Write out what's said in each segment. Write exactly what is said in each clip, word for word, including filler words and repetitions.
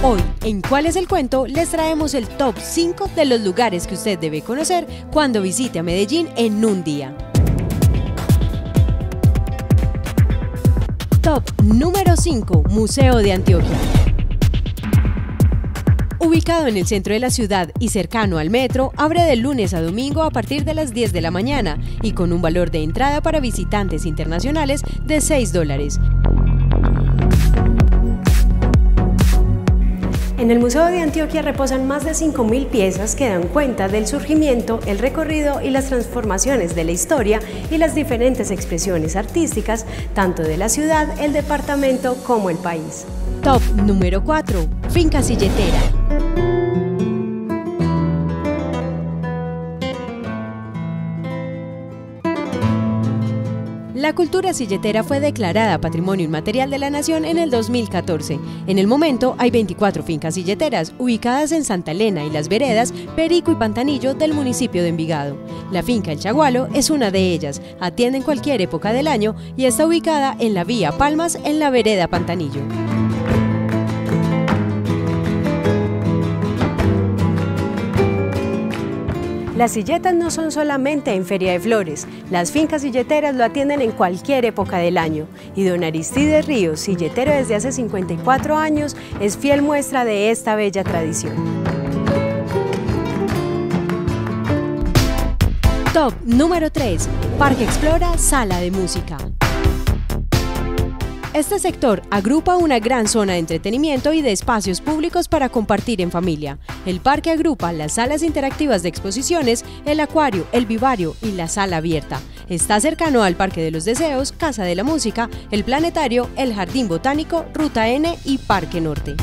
Hoy, en ¿Cuál es el cuento?, les traemos el top cinco de los lugares que usted debe conocer cuando visite a Medellín en un día. Top número cinco. Museo de Antioquia. Ubicado en el centro de la ciudad y cercano al metro, abre de lunes a domingo a partir de las diez de la mañana y con un valor de entrada para visitantes internacionales de seis dólares. En el Museo de Antioquia reposan más de cinco mil piezas que dan cuenta del surgimiento, el recorrido y las transformaciones de la historia y las diferentes expresiones artísticas, tanto de la ciudad, el departamento como el país. Top número cuatro. Finca Silletera. La cultura silletera fue declarada Patrimonio Inmaterial de la Nación en el dos mil catorce. En el momento hay veinticuatro fincas silleteras ubicadas en Santa Elena y Las Veredas, Perico y Pantanillo del municipio de Envigado. La finca El Chagualo es una de ellas, atiende en cualquier época del año y está ubicada en la vía Palmas en la vereda Pantanillo. Las silletas no son solamente en Feria de Flores, las fincas silleteras lo atienden en cualquier época del año y don Aristides Ríos, silletero desde hace cincuenta y cuatro años, es fiel muestra de esta bella tradición. Top número tres. Parque Explora, Sala de Música. Este sector agrupa una gran zona de entretenimiento y de espacios públicos para compartir en familia. El parque agrupa las salas interactivas de exposiciones, el acuario, el vivario y la sala abierta. Está cercano al Parque de los Deseos, Casa de la Música, el Planetario, el Jardín Botánico, Ruta ene y Parque Norte.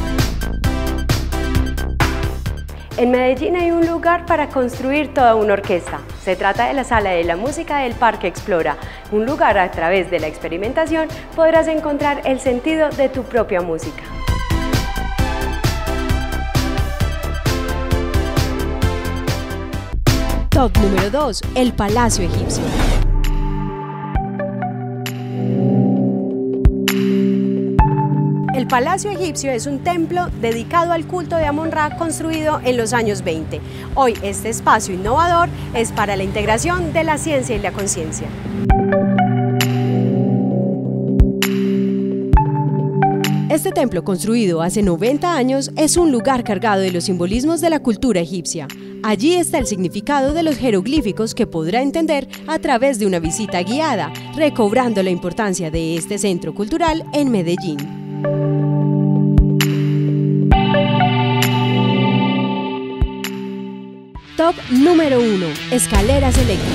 En Medellín hay un lugar para construir toda una orquesta. Se trata de la Sala de la Música del Parque Explora, un lugar a través de la experimentación podrás encontrar el sentido de tu propia música. Top número dos. El Palacio Egipcio. El Palacio Egipcio es un templo dedicado al culto de Amon-Ra construido en los años veinte. Hoy este espacio innovador es para la integración de la ciencia y la conciencia. Este templo, construido hace noventa años, es un lugar cargado de los simbolismos de la cultura egipcia. Allí está el significado de los jeroglíficos que podrá entender a través de una visita guiada, recobrando la importancia de este centro cultural en Medellín. Top número uno. Escaleras eléctricas.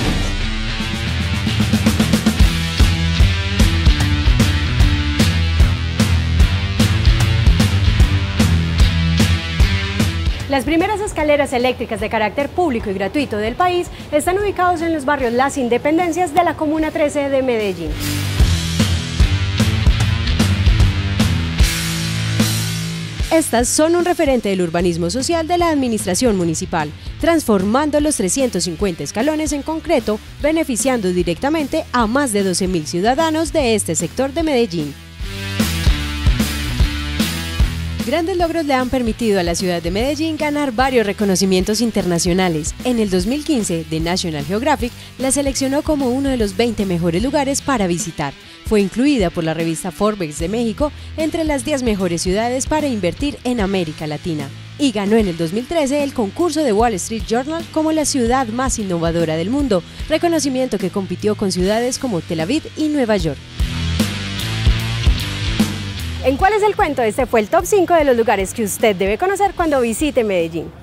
Las primeras escaleras eléctricas de carácter público y gratuito del país están ubicados en los barrios Las Independencias de la Comuna trece de Medellín. Estas son un referente del urbanismo social de la administración municipal, transformando los trescientos cincuenta escalones en concreto, beneficiando directamente a más de doce mil ciudadanos de este sector de Medellín. Grandes logros le han permitido a la ciudad de Medellín ganar varios reconocimientos internacionales. En el dos mil quince, The National Geographic la seleccionó como uno de los veinte mejores lugares para visitar. Fue incluida por la revista Forbes de México entre las diez mejores ciudades para invertir en América Latina. Y ganó en el dos mil trece el concurso de Wall Street Journal como la ciudad más innovadora del mundo, reconocimiento que compitió con ciudades como Tel Aviv y Nueva York. ¿En cuál es el cuento? Este fue el top cinco de los lugares que usted debe conocer cuando visite Medellín.